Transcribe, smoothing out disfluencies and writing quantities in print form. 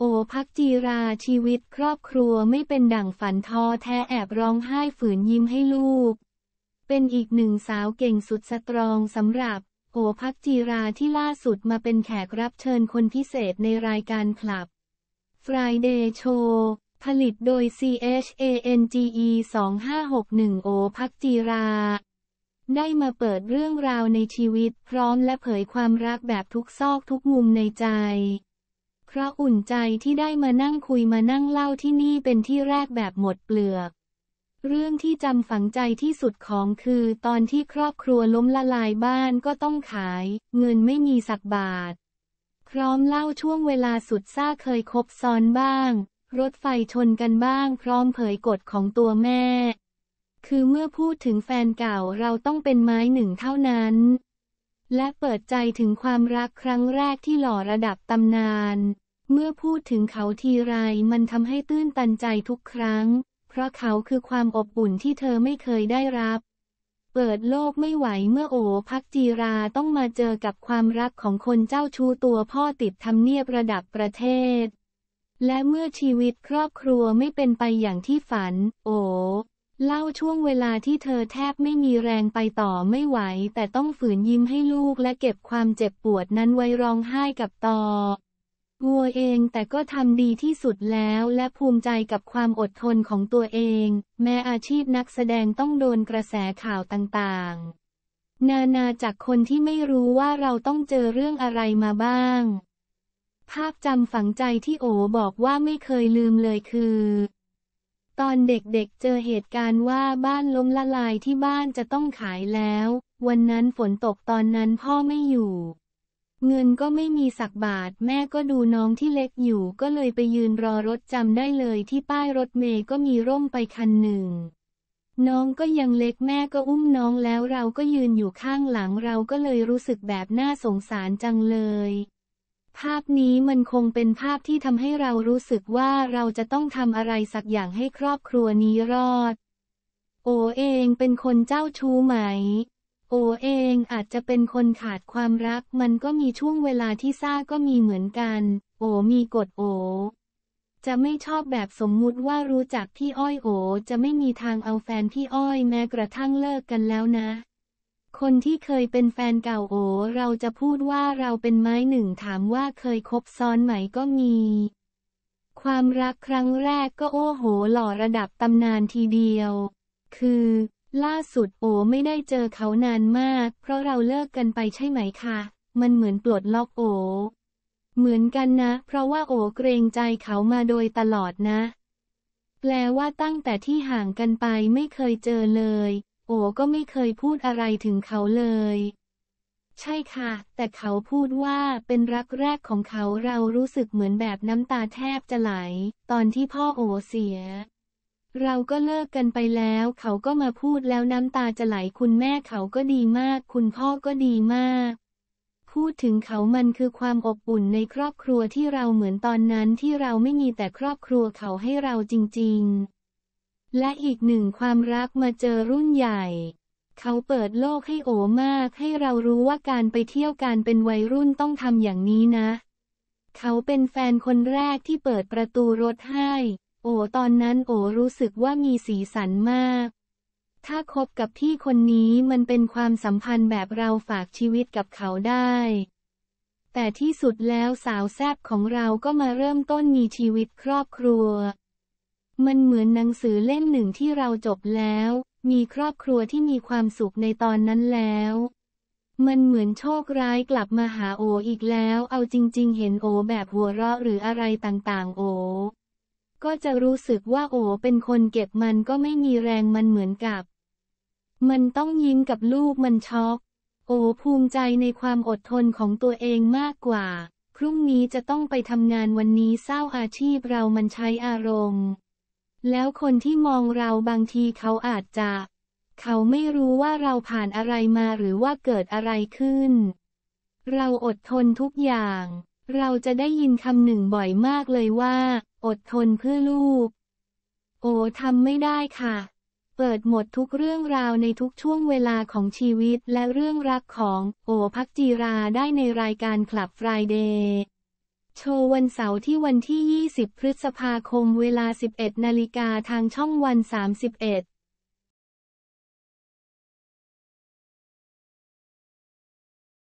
โอภักจีราชีวิตครอบครัวไม่เป็นดั่งฝันท้อแท้แอบร้องไห้ฝืนยิ้มให้ลูกเป็นอีกหนึ่งสาวเก่งสุดสตรองสำหรับโอภักจีราที่ล่าสุดมาเป็นแขกรับเชิญคนพิเศษในรายการคลับ Friday Show ผลิตโดย C H A N G E 2561โอภักจีราได้มาเปิดเรื่องราวในชีวิตพร้อมและเผยความรักแบบทุกซอกทุกมุมในใจเพราะอุ่นใจที่ได้มานั่งคุยมานั่งเล่าที่นี่เป็นที่แรกแบบหมดเปลือกเรื่องที่จำฝังใจที่สุดของคือตอนที่ครอบครัวล้มละลายบ้านก็ต้องขายเงินไม่มีสักบาทพร้อมเล่าช่วงเวลาสุดซ่าเคยคบซ้อนบ้างรถไฟชนกันบ้างพร้อมเผยกฎของตัวแม่คือเมื่อพูดถึงแฟนเก่าเราต้องเป็นไม้หนึ่งเท่านั้นและเปิดใจถึงความรักครั้งแรกที่หล่อระดับตำนานเมื่อพูดถึงเขาทีไรมันทำให้ตื้นตันใจทุกครั้งเพราะเขาคือความอบอุ่นที่เธอไม่เคยได้รับเปิดโลกไม่ไหวเมื่อโอภักจีราต้องมาเจอกับความรักของคนเจ้าชู้ตัวพ่อติดทำเนียบระดับประเทศและเมื่อชีวิตครอบครัวไม่เป็นไปอย่างที่ฝันโอเล่าช่วงเวลาที่เธอแทบไม่มีแรงไปต่อไม่ไหวแต่ต้องฝืนยิ้มให้ลูกและเก็บความเจ็บปวดนั้นไว้ร้องไห้กับต่อวัวเองแต่ก็ทำดีที่สุดแล้วและภูมิใจกับความอดทนของตัวเองแม้อาชีพนักแสดงต้องโดนกระแสข่าวต่างๆนานาจากคนที่ไม่รู้ว่าเราต้องเจอเรื่องอะไรมาบ้างภาพจำฝังใจที่โอบอกว่าไม่เคยลืมเลยคือตอนเด็กๆเจอเหตุการณ์ว่าบ้านล้มละลายที่บ้านจะต้องขายแล้ววันนั้นฝนตกตอนนั้นพ่อไม่อยู่เงินก็ไม่มีสักบาทแม่ก็ดูน้องที่เล็กอยู่ก็เลยไปยืนรอรถจำได้เลยที่ป้ายรถเมล์ก็มีร่มไปคันหนึ่งน้องก็ยังเล็กแม่ก็อุ้มน้องแล้วเราก็ยืนอยู่ข้างหลังเราก็เลยรู้สึกแบบน่าสงสารจังเลยภาพนี้มันคงเป็นภาพที่ทำให้เรารู้สึกว่าเราจะต้องทำอะไรสักอย่างให้ครอบครัวนี้รอดโอเองเป็นคนเจ้าชู้ไหมโอเองอาจจะเป็นคนขาดความรักมันก็มีช่วงเวลาที่ซ่าก็มีเหมือนกันโอมีกฎโอจะไม่ชอบแบบสมมุติว่ารู้จักพี่อ้อยโอจะไม่มีทางเอาแฟนพี่อ้อยแม้กระทั่งเลิกกันแล้วนะคนที่เคยเป็นแฟนเก่าโอเราจะพูดว่าเราเป็นไม้หนึ่งถามว่าเคยคบซ้อนไหมก็มีความรักครั้งแรกก็โอ้โหหล่อระดับตำนานทีเดียวคือล่าสุดโอไม่ได้เจอเขานานมากเพราะเราเลิกกันไปใช่ไหมคะมันเหมือนปลดล็อกโอเหมือนกันนะเพราะว่าโอเกรงใจเขามาโดยตลอดนะแปลว่าตั้งแต่ที่ห่างกันไปไม่เคยเจอเลยโอก็ไม่เคยพูดอะไรถึงเขาเลยใช่ค่ะแต่เขาพูดว่าเป็นรักแรกของเขาเรารู้สึกเหมือนแบบน้ำตาแทบจะไหลตอนที่พ่อโอเสียเราก็เลิกกันไปแล้วเขาก็มาพูดแล้วน้ำตาจะไหลคุณแม่เขาก็ดีมากคุณพ่อก็ดีมากพูดถึงเขามันคือความอบอุ่นในครอบครัวที่เราเหมือนตอนนั้นที่เราไม่มีแต่ครอบครัวเขาให้เราจริงๆและอีกหนึ่งความรักมาเจอรุ่นใหญ่เขาเปิดโลกให้โอมากให้เรารู้ว่าการไปเที่ยวการเป็นวัยรุ่นต้องทำอย่างนี้นะเขาเป็นแฟนคนแรกที่เปิดประตูรถให้โอตอนนั้นโอรู้สึกว่ามีสีสันมากถ้าคบกับพี่คนนี้มันเป็นความสัมพันธ์แบบเราฝากชีวิตกับเขาได้แต่ที่สุดแล้วสาวแซ่บของเราก็มาเริ่มต้นมีชีวิตครอบครัวมันเหมือนหนังสือเล่มหนึ่งที่เราจบแล้วมีครอบครัวที่มีความสุขในตอนนั้นแล้วมันเหมือนโชคร้ายกลับมาหาโออีกแล้วเอาจริงๆเห็นโอแบบหัวเราะหรืออะไรต่างๆโอก็จะรู้สึกว่าโอเป็นคนเก็บมันก็ไม่มีแรงมันเหมือนกับมันต้องยิ้มกับลูกมันช็อกโอภูมิใจในความอดทนของตัวเองมากกว่าพรุ่งนี้จะต้องไปทำงานวันนี้เศร้าอาชีพเรามันใช้อารมณ์แล้วคนที่มองเราบางทีเขาอาจจะเขาไม่รู้ว่าเราผ่านอะไรมาหรือว่าเกิดอะไรขึ้นเราอดทนทุกอย่างเราจะได้ยินคำหนึ่งบ่อยมากเลยว่าอดทนเพื่อลูกโอทำไม่ได้ค่ะเปิดหมดทุกเรื่องราวในทุกช่วงเวลาของชีวิตและเรื่องรักของโอภักจีราได้ในรายการคลับ Friday โชว์วันเสาร์ที่วันที่20 พฤษภาคมเวลา 11 นาฬิกาทางช่องวัน 31